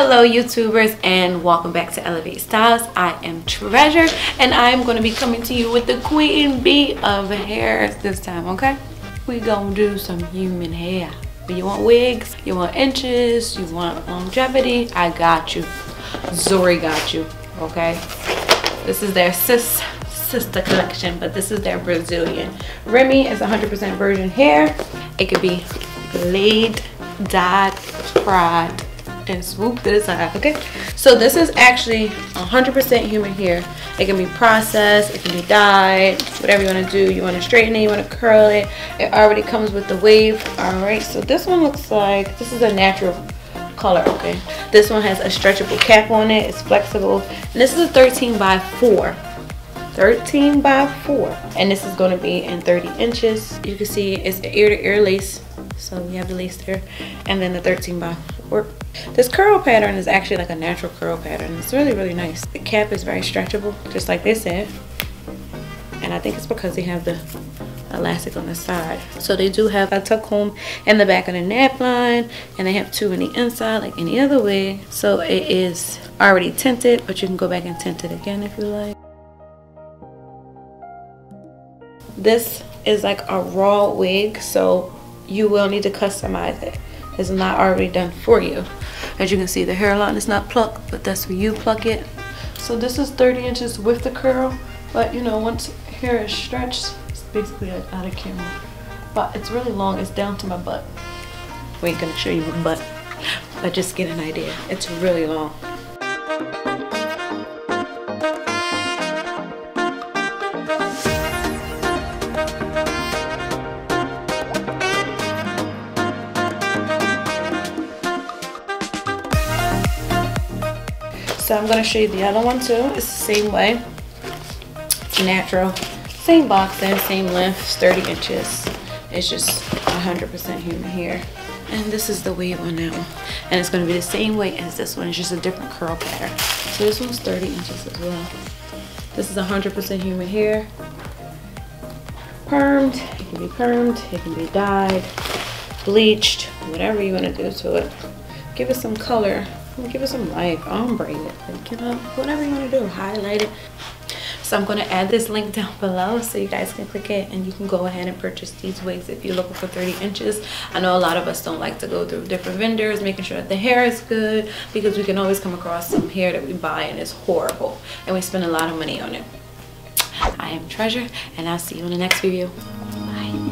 Hello YouTubers, and welcome back to Elevate Styles. I am Treasure, and I am going to be coming to you with the queen bee of hairs this time, okay? We're going to do some human hair. You want wigs, you want inches, you want longevity, I got you. Zuri got you, okay? This is their sister collection, but this is their Brazilian. Remy is 100% virgin hair. It could be laid, dyed, fried, and swoop to the side, okay? So this is actually 100% human hair. It can be processed, it can be dyed, whatever you want to do. You want to straighten it, you want to curl it. It already comes with the wave. All right, so this one looks like, this is a natural color, okay? This one has a stretchable cap on it, it's flexible. And this is a 13x4. 13x4. And this is going to be in 30 inches. You can see it's ear to ear lace. So we have the lace there, and then the 13x4. This curl pattern is actually like a natural curl pattern. It's really, really nice. The cap is very stretchable, just like they said. And I think it's because they have the elastic on the side. So they do have a tuck comb in the back of the nap line, and they have two in the inside like any other wig. So it is already tinted, but you can go back and tint it again if you like. This is like a raw wig, so you will need to customize it. It's not already done for you. As you can see, the hairline is not plucked, but that's where you pluck it. So this is 30 inches with the curl, but you know, once hair is stretched, it's basically out of camera. But it's really long, it's down to my butt. We ain't gonna show you my butt, but just get an idea. It's really long. So I'm going to show you the other one too. It's the same way. It's natural. Same boxing, same length, 30 inches. It's just 100% human hair. And this is the wave on that one. And it's going to be the same way as this one. It's just a different curl pattern. So this one's 30 inches as well. This is 100% human hair. Permed. It can be permed. It can be dyed, bleached, whatever you want to do to it. Give it some color. Give it some life, ombre it, like, you know, whatever you want to do, highlight it. So I'm going to add this link down below so you guys can click it, and you can go ahead and purchase these wigs if you're looking for 30 inches. I know a lot of us don't like to go through different vendors, making sure that the hair is good, because we can always come across some hair that we buy and it's horrible, and we spend a lot of money on it. I am Treasure, and I'll see you in the next video. Bye.